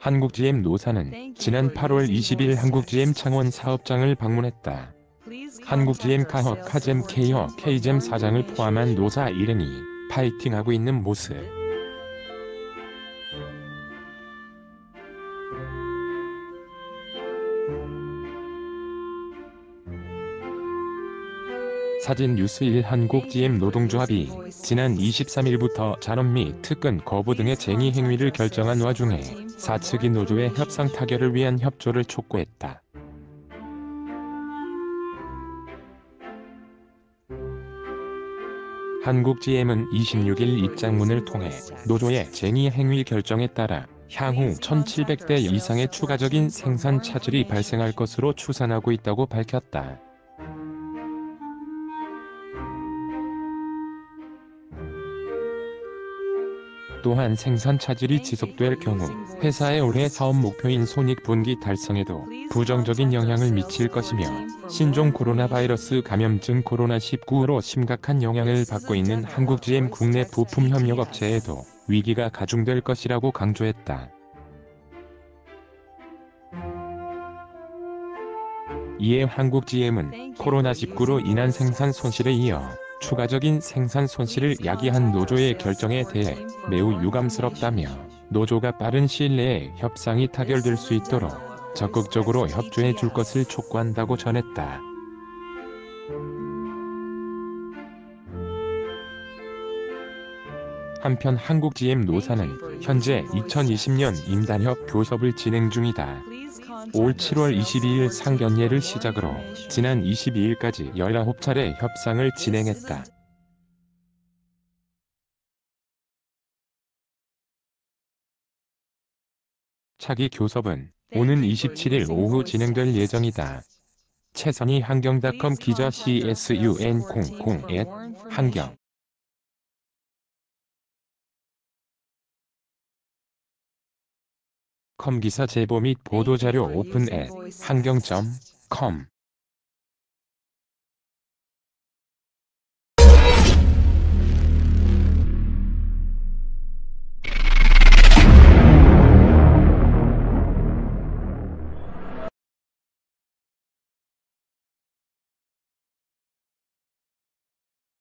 한국GM 노사는 지난 8월 20일 한국GM 창원 사업장을 방문했다. 한국GM Kaher Kazem 사장을 포함한 노사 1인이 파이팅하고 있는 모습. 사진 뉴스1 한국GM 노동조합이 지난 23일부터 잔업 및 특근 거부 등의 쟁의 행위를 결정한 와중에 사측이 노조의 협상 타결을 위한 협조를 촉구했다. 한국GM은 26일 입장문을 통해 노조의 쟁의 행위 결정에 따라 향후 1,700대 이상의 추가적인 생산 차질이 발생할 것으로 추산하고 있다고 밝혔다. 또한 생산 차질이 지속될 경우 회사의 올해 사업 목표인 손익분기 달성에도 부정적인 영향을 미칠 것이며 신종 코로나 바이러스 감염증 코로나19로 심각한 영향을 받고 있는 한국GM 국내 부품 협력업체에도 위기가 가중될 것이라고 강조했다. 이에 한국GM은 코로나19로 인한 생산 손실에 이어 추가적인 생산 손실을 야기한 노조의 결정에 대해 매우 유감스럽다며 노조가 빠른 시일 내에 협상이 타결될 수 있도록 적극적으로 협조해 줄 것을 촉구한다고 전했다. 한편 한국GM 노사는 현재 2020년 임단협 교섭을 진행 중이다. 올 7월 22일 상견례를 시작으로 지난 22일까지 19차례 협상을 진행했다. 차기 교섭은 오는 27일 오후 진행될 예정이다. 최선희 한경닷컴 기자 csun00@한경 컴 기사 제보 및 보도자료 오픈@한경.com